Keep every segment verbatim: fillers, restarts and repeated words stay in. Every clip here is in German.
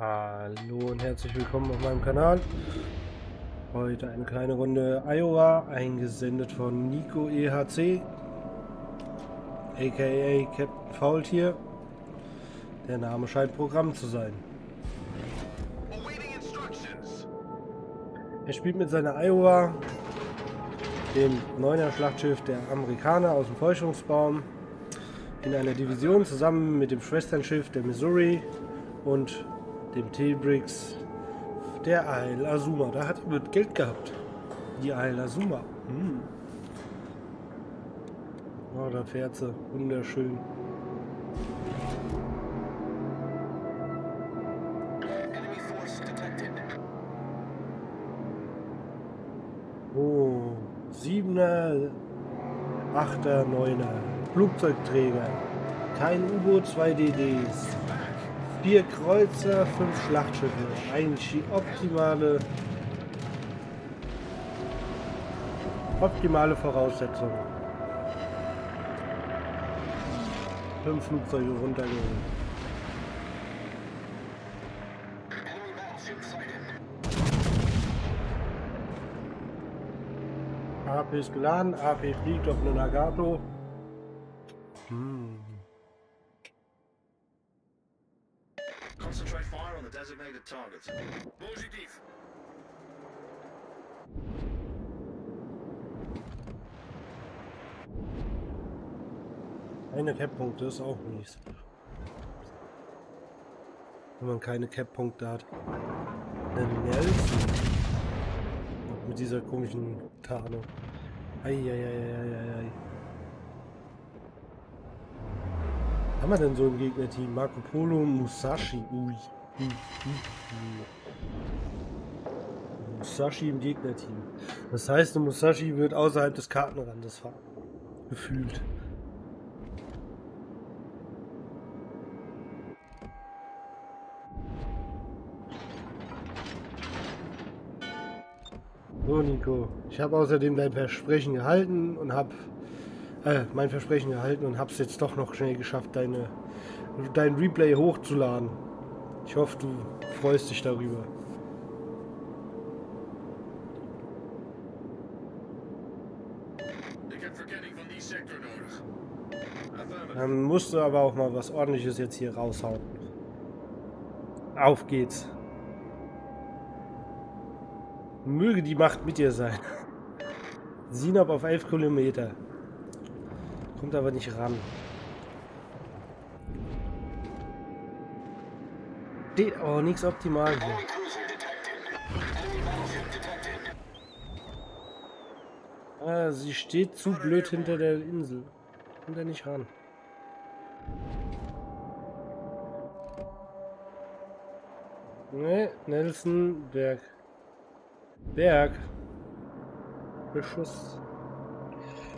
Hallo und herzlich willkommen auf meinem Kanal. Heute eine kleine Runde Iowa, eingesendet von Nico E H C, aka Captain Faultier. Der Name scheint Programm zu sein. Er spielt mit seiner Iowa, dem neuner Schlachtschiff der Amerikaner aus dem Täuschungsbaum, in einer Division zusammen mit dem Schwesternschiff der Missouri und dem T-Bricks der Eil Azuma. Da hat er mit Geld gehabt. Die Eil Azuma. Hm. Oh, da fährt sie. Wunderschön. Oh, siebener, achter, neuner. Flugzeugträger. Kein U-Boot, zwei D Ds. Vier Kreuzer, fünf Schlachtschiffe. Eigentlich die optimale, optimale Voraussetzung. Fünf Flugzeuge runtergeholt. A P ist geladen, A P fliegt auf eine Nagato. Hm. Concentrate fire on the designated targets. Positiv. Keine Cap-Punkte ist auch mies. Wenn man keine Cap-Punkte hat. Dann Nelson. Mit dieser komischen Tarnung. Eieieiei. Haben wir denn so im Gegnerteam? Marco Polo, Musashi. Ui. Ui. Ui. Musashi im Gegnerteam. Das heißt, ein Musashi wird außerhalb des Kartenrandes fahren. Gefühlt. So, Nico. Ich habe außerdem dein Versprechen gehalten und habe... Äh, mein Versprechen gehalten und hab's jetzt doch noch schnell geschafft, deine, dein Replay hochzuladen. Ich hoffe, du freust dich darüber. Dann musst du aber auch mal was Ordentliches jetzt hier raushauen. Auf geht's. Möge die Macht mit dir sein. Sinop auf elf Kilometer. Kommt aber nicht ran. Oh, nichts optimal hier. Ah, sie steht zu blöd hinter der Insel. Kommt er nicht ran. Ne, Nelson, Berg. Berg. Beschuss.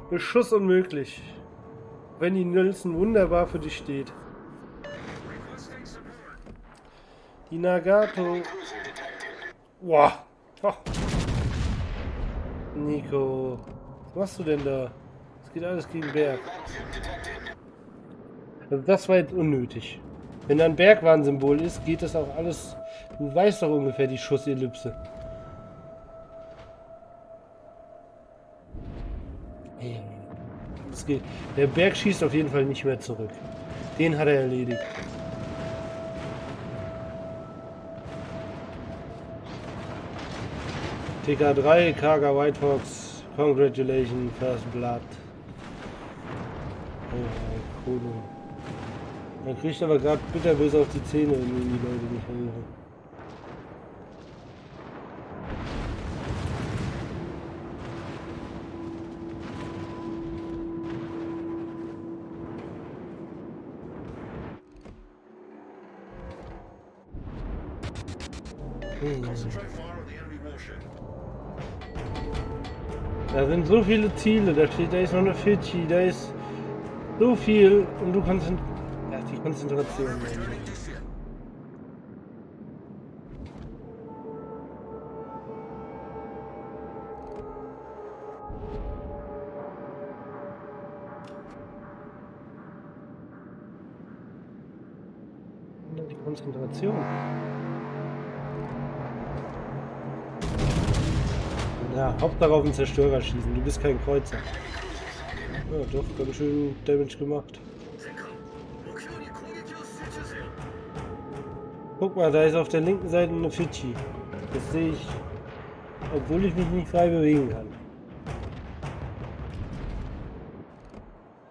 Beschuss unmöglich. Wenn die Nelson wunderbar für dich steht. Die Nagato. Wow. Oh. Nico. Was machst du denn da? Es geht alles gegen Berg. Also das war jetzt unnötig. Wenn da ein Bergwarnsymbol ist, geht das auch alles... Du weißt doch ungefähr die Schussellipse. Der Berg schießt auf jeden Fall nicht mehr zurück. Den hat er erledigt. T K drei, Kaga, Whitehawks, congratulations, first blood. Oh, Kono. Man kriegt aber gerade bitterböse auf die Zähne, wenn die Leute nicht helfen. Da sind so viele Ziele, da steht, da ist noch eine Fidschi, da ist so viel und du kannst ja, die Konzentration nehmen. Die Konzentration. Na, Hauptsache auf den Zerstörer schießen. Du bist kein Kreuzer. Ja, doch, ganz schön Damage gemacht. Guck mal, da ist auf der linken Seite eine Fidschi. Das sehe ich, obwohl ich mich nicht frei bewegen kann.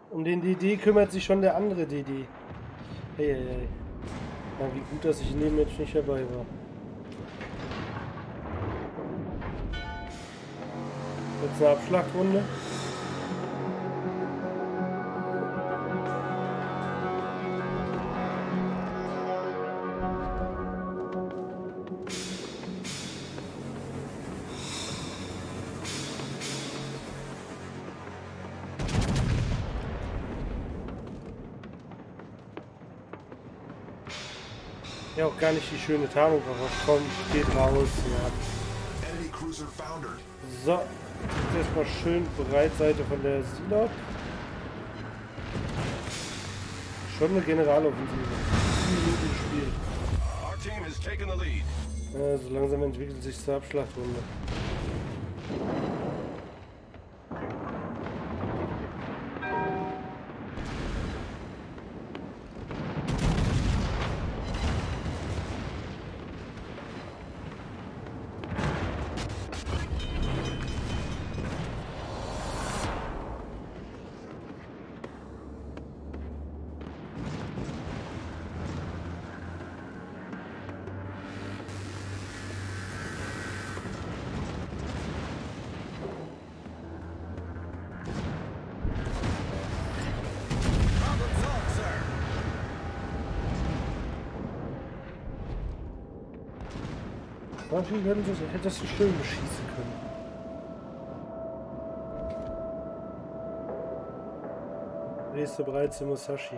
Um den D D kümmert sich schon der andere D D. Hey, hey, hey. Na, wie gut, dass ich in dem Match nicht dabei war. Jetzt eine Abschlachtrunde. Ja, auch gar nicht die schöne Tarnung, aber komm, geht raus. Ja. So, jetzt erstmal schön Breitseite von der Sinop. Schon eine Generaloffensive. Minuten Spiel. Ja, so langsam entwickelt sich zur Abschlachtrunde. Manchmal hätte das so schön beschießen können. Nächste Breite Musashi.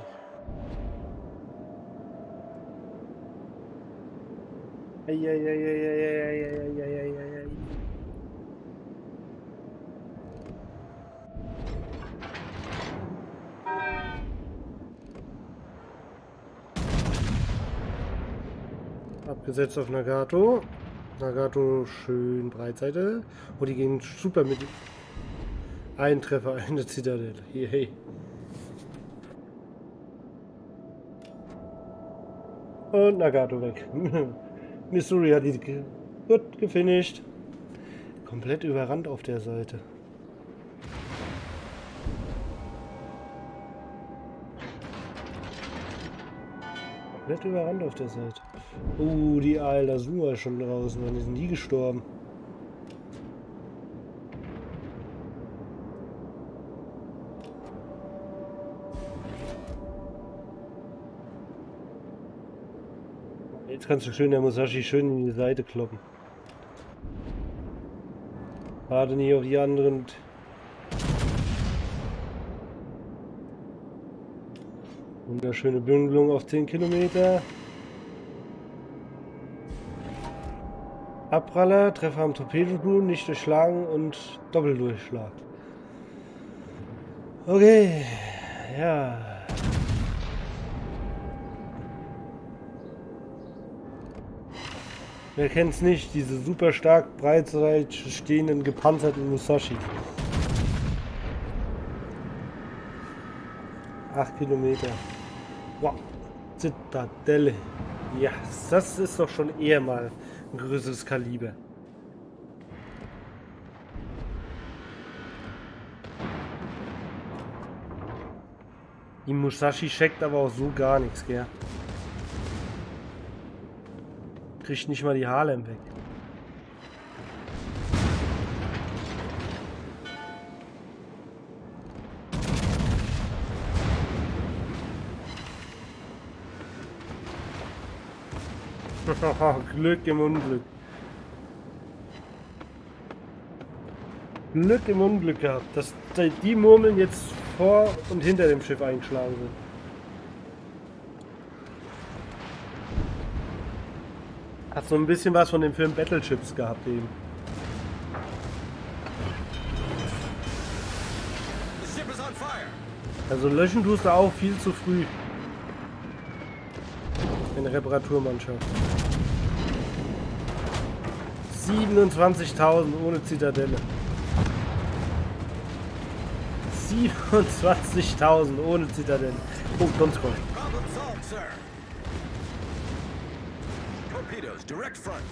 Abgesetzt auf Nagato. Nagato schön Breitseite. Oh, die gehen super mit. Ein Treffer, eine Zitadelle. Yay. Und Nagato weg. Missouri hat die ge gut gefinisht. Komplett überrannt auf der Seite. Komplett überrannt auf der Seite. Oh, die Eil Azuma ist schon draußen, die sind nie gestorben. Jetzt kannst du schön der Musashi schön in die Seite kloppen. Warte nicht auf die anderen. Wunderschöne Bündelung auf zehn Kilometer. Abpraller, Treffer am Torpedoboom, nicht durchschlagen und Doppeldurchschlag. Okay, ja. Wer kennt's nicht, diese super stark breitseitig stehenden gepanzerten Musashi. acht Kilometer. Wow, Zitadelle. Ja, das ist doch schon eher mal ein größeres Kaliber. Die Musashi checkt aber auch so gar nichts, gell? Kriegt nicht mal die Haarlem weg. Glück im Unglück. Glück im Unglück gehabt, dass die Murmeln jetzt vor und hinter dem Schiff eingeschlagen sind. Hat so ein bisschen was von dem Film Battleships gehabt eben. Also löschen tust du auch viel zu früh. In der Reparaturmannschaft. siebenundzwanzigtausend ohne Zitadelle. siebenundzwanzigtausend ohne Zitadelle. Oh, komm, komm. Torpedos, direct front.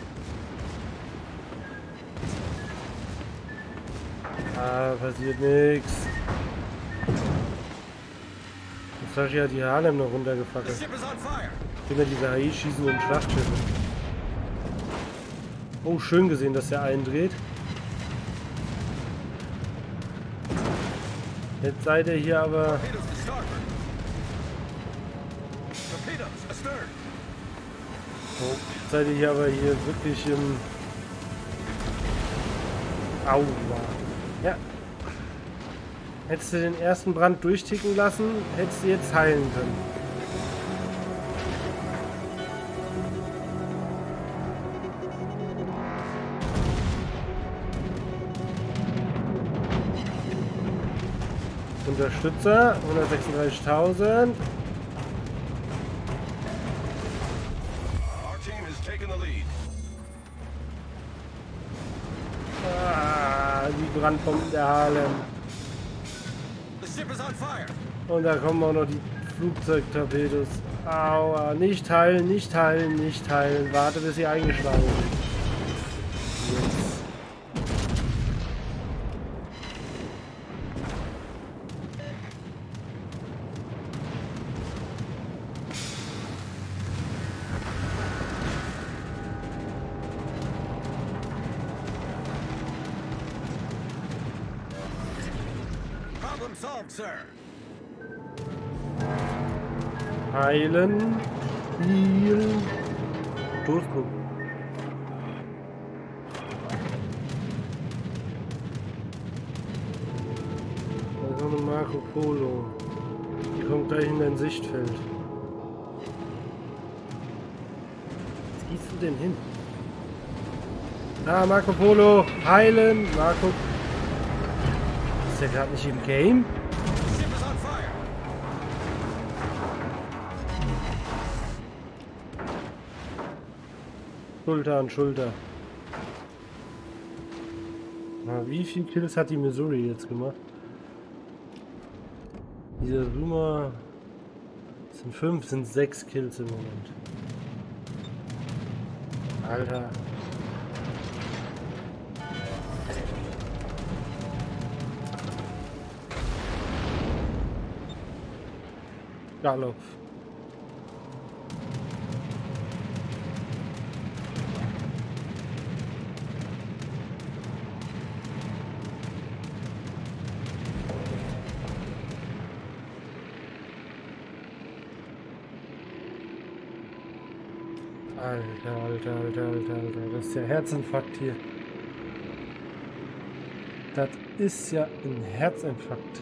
Ah, passiert nichts. Musashi hat die Haarlem noch runtergefackelt. Immer diese H I schießen und Schlachtschiffe. Oh, schön gesehen, dass der eindreht. Jetzt seid ihr hier aber... Oh, jetzt seid ihr hier aber hier wirklich im... Aua. Ja. Hättest du den ersten Brand durchticken lassen, hättest du jetzt heilen können. Unterstützer, hundertsechsunddreißigtausend. Ah, die Brandbomben der Haarlem. Und da kommen auch noch die Flugzeugtorpedos. Aua, nicht heilen, nicht heilen, nicht heilen. Warte, bis sie eingeschlagen sind. Heilen, Heal, Durchguck. Da ist noch eine Marco Polo. Die kommt gleich in dein Sichtfeld. Was gehst du denn hin? Ah, Marco Polo, heilen, Marco. Ist der gerade nicht im Game? Schulter an Schulter. Na, wie viele Kills hat die Missouri jetzt gemacht? Dieser Zuma sind fünf, sind sechs Kills im Moment. Alter. Galopp. Alter, alter, alter, alter, alter, das ist ja Herzinfarkt hier. Das ist ja ein Herzinfarkt.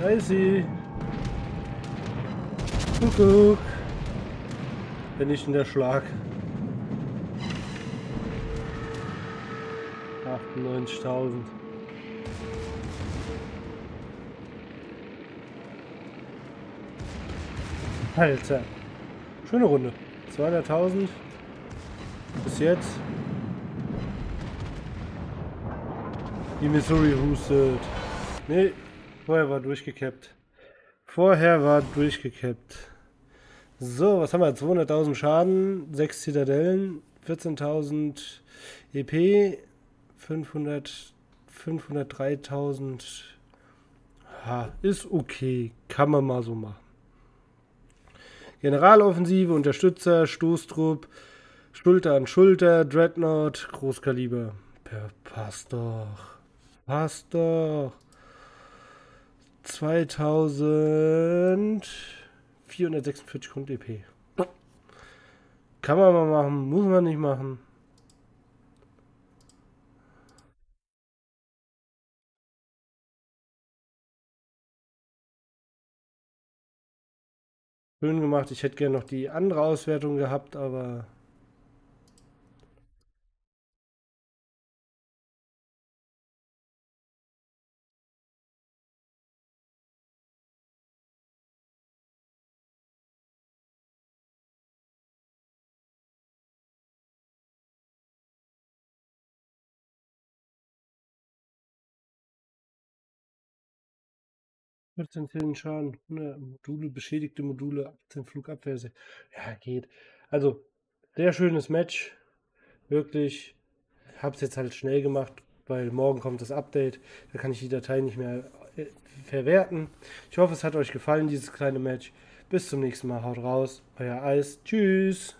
Da ist sie. Kuckuck. Wenn nicht in der Schlag. achtundneunzigtausend. Alter. Schöne Runde. zweihunderttausend. Bis jetzt. Die Missouri hustet. Nee, vorher war durchgekappt. Vorher war durchgekappt. So, was haben wir? zweihunderttausend Schaden, sechs Zitadellen, vierzehntausend E P, fünfhundert, fünfhundertdreitausend. Ha, ist okay. Kann man mal so machen. Generaloffensive, Unterstützer, Stoßtrupp, Schulter an Schulter, Dreadnought, Großkaliber. Ja, passt doch. Passt doch. zweitausendvierhundertsechsundvierzig Grund E P. Kann man mal machen, muss man nicht machen. Schön gemacht. Ich hätte gerne noch die andere Auswertung gehabt, aber... vierzehn Fällen Schaden, ne, Module, beschädigte Module, achtzehn Flugabwehrse. Ja, geht. Also, sehr schönes Match. Wirklich. Hab's jetzt halt schnell gemacht, weil morgen kommt das Update. Da kann ich die Datei nicht mehr verwerten. Ich hoffe, es hat euch gefallen, dieses kleine Match. Bis zum nächsten Mal. Haut raus. Euer Eis. Tschüss.